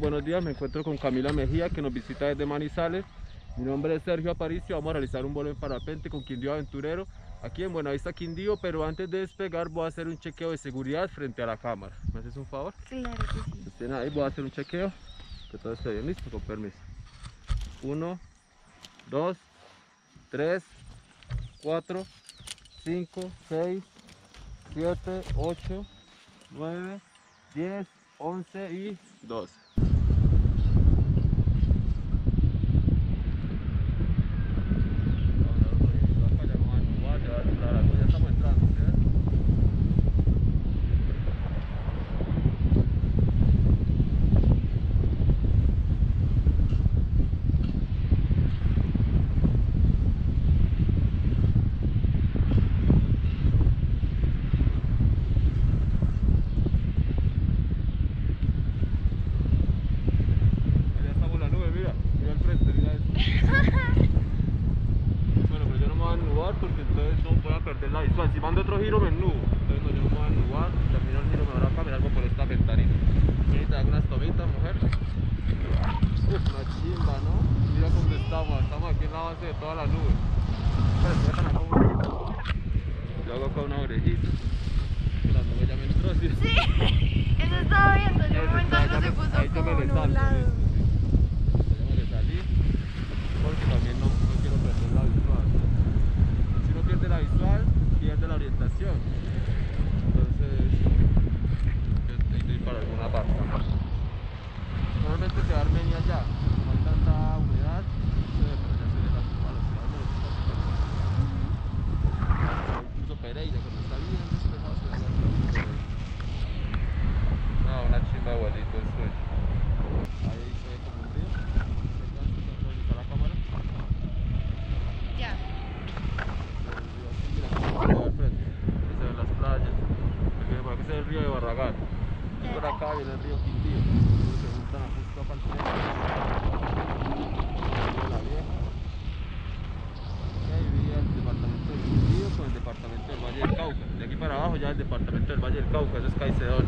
Buenos días, me encuentro con Camila Mejía, que nos visita desde Manizales. Mi nombre es Sergio Aparicio, vamos a realizar un vuelo en parapente con Quindío Aventurero, aquí en Buenavista Quindío, pero antes de despegar voy a hacer un chequeo de seguridad frente a la cámara. ¿Me haces un favor? Claro que sí. Estén ahí, voy a hacer un chequeo, que todo esté bien listo, con permiso. 1, 2, 3, 4, 5, 6, 7, 8, 9, 10, 11 y 12. Si mando otro giro me ennudo, entonces yo no me voy a ennubar, y al final el giro me habrá caminado por esta ventanita. Aquí te dan unas tomitas, mujer. Una chimba, ¿no? Mira cómo estamos aquí en la base de todas las nubes. Yo hago acá una orejita. La nube ya me entró así. Sí, eso estaba viendo, yo en un momento no se puso como nublado. Entonces, yo estoy para alguna parte. Normalmente se va a Armenia ya, no hay tanta humedad, pero ya se ve la ciudad de los pasos. Incluso Pereira, cuando está bien despejado, se ve la ciudad. No, una chimba de abuelito, el sueño. Ahí se ve como un río. ¿Se la cámara? Ya. El río de Barragán, por acá viene el río Quindío, se juntan justo a partir de la vieja, ahí vivía el departamento del Quindío con el departamento del Valle del Cauca, de aquí para abajo ya el departamento del Valle del Cauca, eso es Caicedonia.